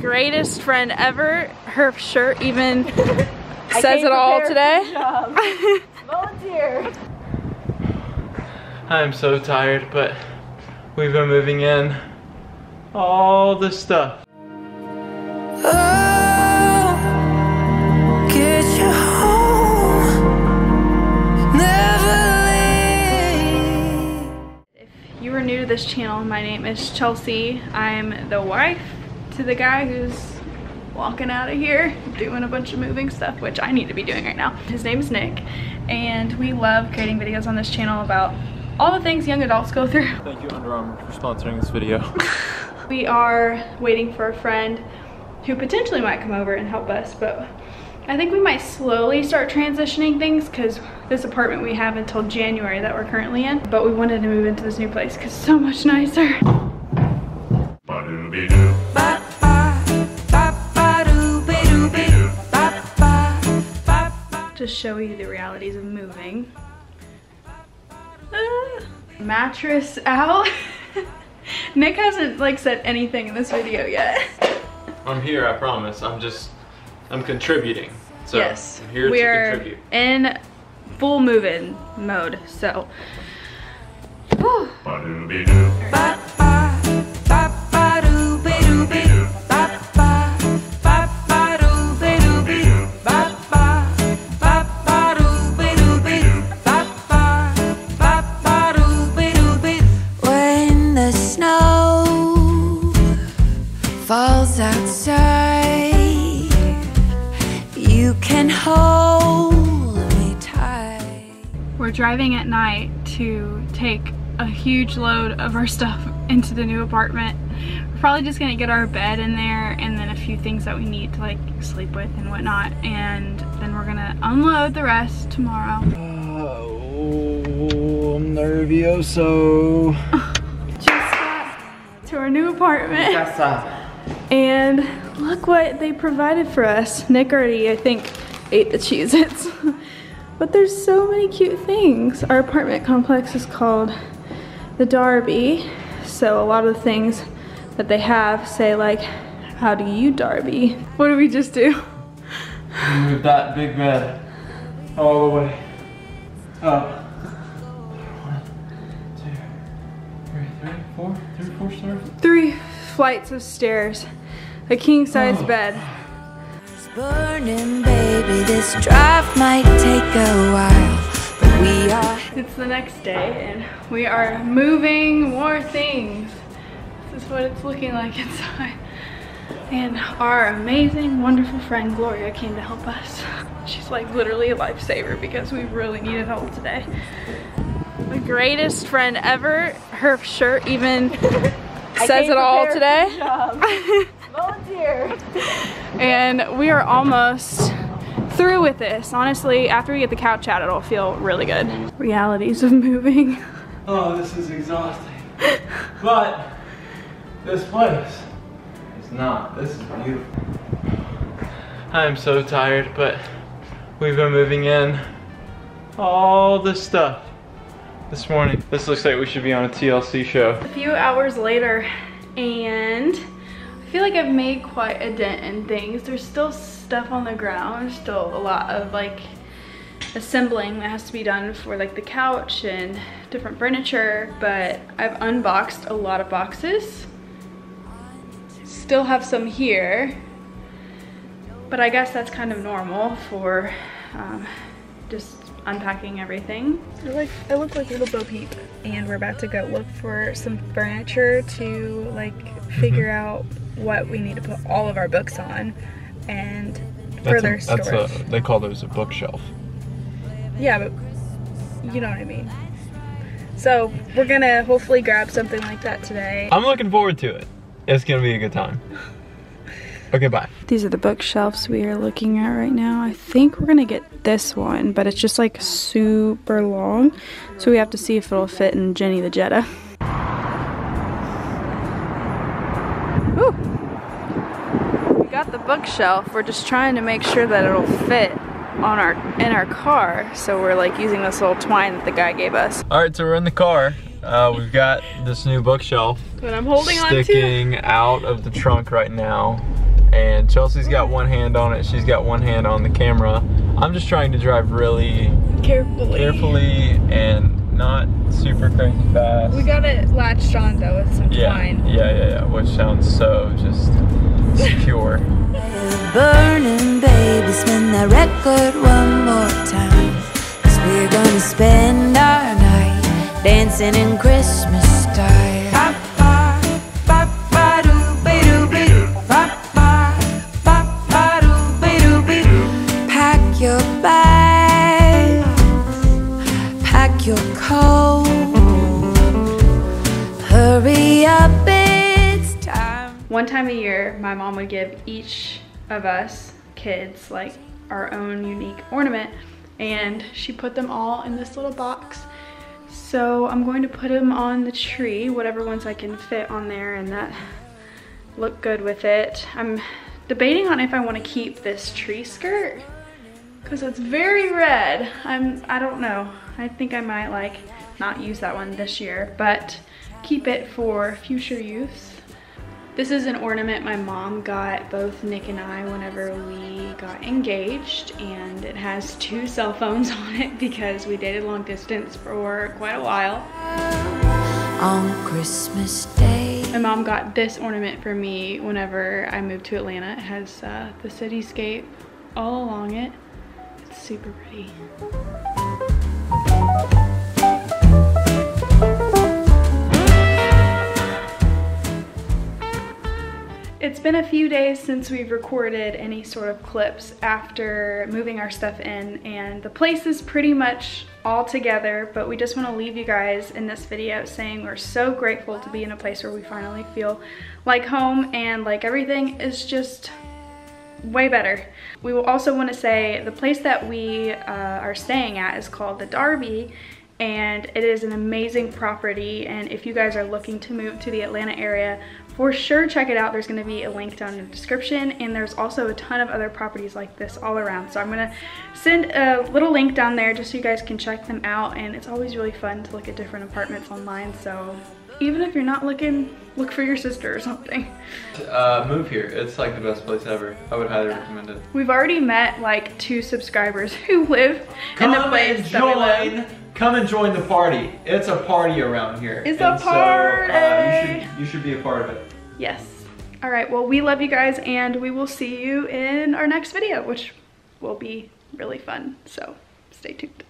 greatest friend ever. Her shirt even says it all today. Volunteer. I'm so tired, but we've been moving in all this stuff. New to this channel, my name is Chelsea. I'm the wife to the guy who's walking out of here doing a bunch of moving stuff, which I need to be doing right now. His name is Nick, and we love creating videos on this channel about all the things young adults go through. Thank you, Under Armour, for sponsoring this video. We are waiting for a friend who potentially might come over and help us, but I think we might slowly start transitioning things because this apartment we have until January that we're currently in, but we wanted to move into this new place because it's so much nicer. To show you the realities of moving. Mattress out. Nick hasn't like said anything in this video yet. I'm here, I promise. I'm contributing, so yes, I'm here to contribute. In full move-in mode, so. When the snow falls outside, you can hold me tight. We're driving at night to take a huge load of our stuff into the new apartment. We're probably just gonna get our bed in there and then a few things that we need to like sleep with and whatnot, and then we're gonna unload the rest tomorrow. Oh, I'm nervioso. Just got to our new apartment. And look what they provided for us. Nick already, I think, ate the Cheez-Its. But there's so many cute things. Our apartment complex is called the Darby. So a lot of the things that they have say like, how do you Darby? What did we just do? We moved that big bed all the way up. 1, 2, 3, 4 stairs? 3 flights of stairs. A king-size bed. It's burning, baby. This drive might take a while, but we are. It's the next day, and we are moving more things. This is what it's looking like inside. And our amazing, wonderful friend Gloria came to help us. She's like literally a lifesaver because we really needed help today. The greatest friend ever. Her shirt even says it all today. Volunteer. And we are almost through with this. Honestly, after we get the couch out, it'll feel really good. Realities of moving. Oh, this is exhausting. But this place is not. This is beautiful. I am so tired, but we've been moving in all this stuff this morning. This looks like we should be on a TLC show. A few hours later, and I feel like I've made quite a dent in things. There's still stuff on the ground. There's still a lot of like assembling that has to be done for like the couch and different furniture, but I've unboxed a lot of boxes. Still have some here, but I guess that's kind of normal for just unpacking everything. I look like a little Bo Peep, and we're about to go look for some furniture to like figure out what we need to put all of our books on and further storage. They call those a bookshelf. Yeah, but you know what I mean. So we're gonna hopefully grab something like that today. I'm looking forward to it. It's gonna be a good time. Okay, bye. These are the bookshelves we are looking at right now. I think we're gonna get this one, but it's just like super long, so we have to see if it'll fit in Jenny the Jetta. Ooh. We got the bookshelf. We're just trying to make sure that it'll fit on in our car, so we're like using this little twine that the guy gave us. All right, so we're in the car. We've got this new bookshelf. But I'm holding on to it. Sticking out of the trunk right now. and Chelsea's got one hand on it, she's got one hand on the camera. I'm just trying to drive really carefully and not super crazy fast. We got it latched on though with some twine. Yeah, which sounds so just secure. Burning baby, spin that record one more time, 'cause we're gonna spend our night dancing in Christmas style. Pack your bag, pack your coat, hurry up, it's time. One time a year, my mom would give each of us kids like our own unique ornament, and she put them all in this little box. So I'm going to put them on the tree, whatever ones I can fit on there and that look good with it. I'm debating on if I want to keep this tree skirt because it's very red. I don't know, I think I might like not use that one this year but keep it for future use. This is an ornament my mom got both Nick and I whenever we got engaged, and it has two cell phones on it because we dated long distance for quite a while. On Christmas Day. My mom got this ornament for me whenever I moved to Atlanta. It has the cityscape all along it. It's super pretty. It's been a few days since we've recorded any sort of clips after moving our stuff in, and the place is pretty much all together, but we just want to leave you guys in this video saying we're so grateful to be in a place where we finally feel like home and like everything is just way better. We will also want to say the place that we are staying at is called the Darby, and it is an amazing property, and if you guys are looking to move to the Atlanta area, for sure check it out. There's gonna be a link down in the description, and there's also a ton of other properties like this all around. So I'm gonna send a little link down there just so you guys can check them out, and it's always really fun to look at different apartments online. So even if you're not looking, look for your sister or something. Move here, it's like the best place ever. I would highly recommend it. We've already met like 2 subscribers who live in the place that we live. Come and join the party. It's a party around here. It's a party. So, you should be a part of it. Yes. All right. Well, we love you guys, and we will see you in our next video, which will be really fun. So stay tuned.